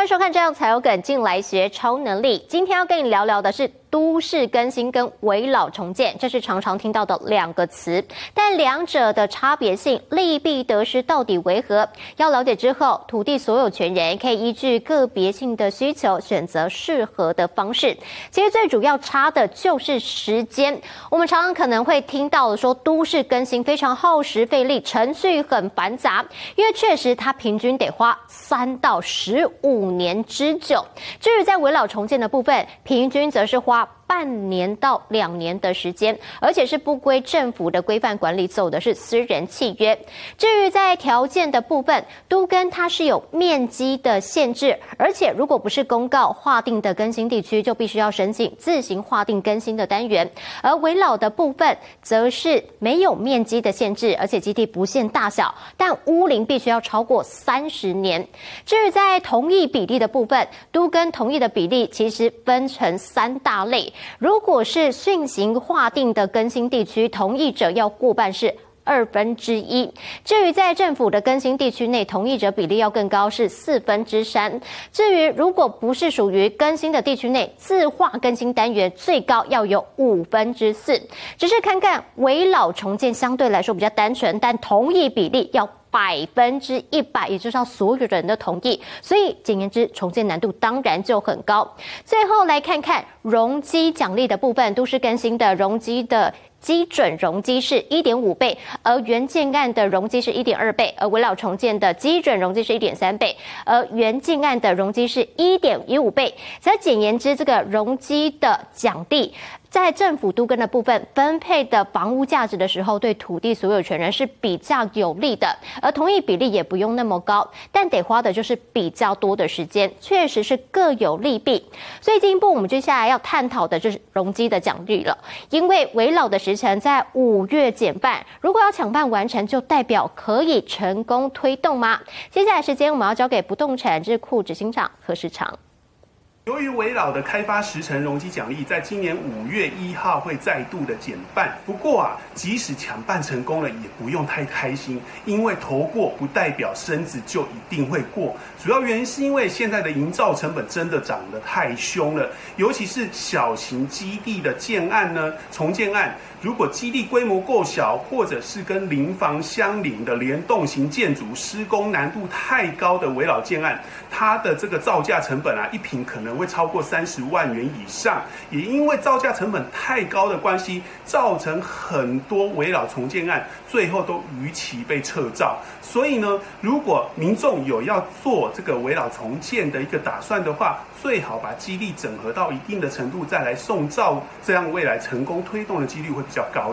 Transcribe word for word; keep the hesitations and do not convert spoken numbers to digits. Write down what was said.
欢迎收看《这样才有梗》，进来学超能力。今天要跟你聊聊的是都市更新跟危老重建，这是常常听到的两个词，但两者的差别性、利弊得失到底为何？要了解之后，土地所有权人可以依据个别性的需求选择适合的方式。其实最主要差的就是时间。我们常常可能会听到说都市更新非常耗时费力，程序很繁杂，因为确实它平均得花三到十五。 五年之久。至于在危老重建的部分，平均则是花半年到两年的时间，而且是不归政府的规范管理，走的是私人契约。至于在条件的部分，都更它是有面积的限制，而且如果不是公告划定的更新地区，就必须要申请自行划定更新的单元。而危老的部分则是没有面积的限制，而且基地不限大小，但屋龄必须要超过三十年。至于在同意 比例的部分，都更同意的比例其实分成三大类。如果是现行划定的更新地区，同意者要过半是二分之一。至于在政府的更新地区内，同意者比例要更高，是四分之三。至于如果不是属于更新的地区内，自划更新单元最高要有五分之四。只是看看危老重建相对来说比较单纯，但同意比例要 百分之一百，也就是要所有人的同意，所以简言之，重建难度当然就很高。最后来看看容积奖励的部分，都市更新的容积的 基准容积是 一点五 倍，而原建案的容积是 一点二 倍，而危老重建的基准容积是 一点三 倍，而原建案的容积是 一点一五 倍。则简言之，这个容积的奖励，在政府都更的部分分配的房屋价值的时候，对土地所有权人是比较有利的，而同意比例也不用那么高，但得花的就是比较多的时间，确实是各有利弊。所以进一步我们接下来要探讨的就是容积的奖励了，因为危老的时 时程在五月减半，如果要抢办完成，就代表可以成功推动吗？接下来时间我们要交给不动产智库执行长何世长。 由于危老的开发时程容积奖励在今年五月一号会再度的减半，不过啊，即使抢办成功了，也不用太开心，因为头过不代表身子就一定会过。主要原因是因为现在的营造成本真的涨得太凶了，尤其是小型基地的建案呢，重建案，如果基地规模够小，或者是跟邻房相邻的联动型建筑施工难度太高的危老建案，它的这个造价成本啊，一坪可能 会超过三十万元以上，也因为造价成本太高的关系，造成很多危老重建案最后都逾期被撤照。所以呢，如果民众有要做这个危老重建的一个打算的话，最好把基地整合到一定的程度再来送照，这样未来成功推动的几率会比较高。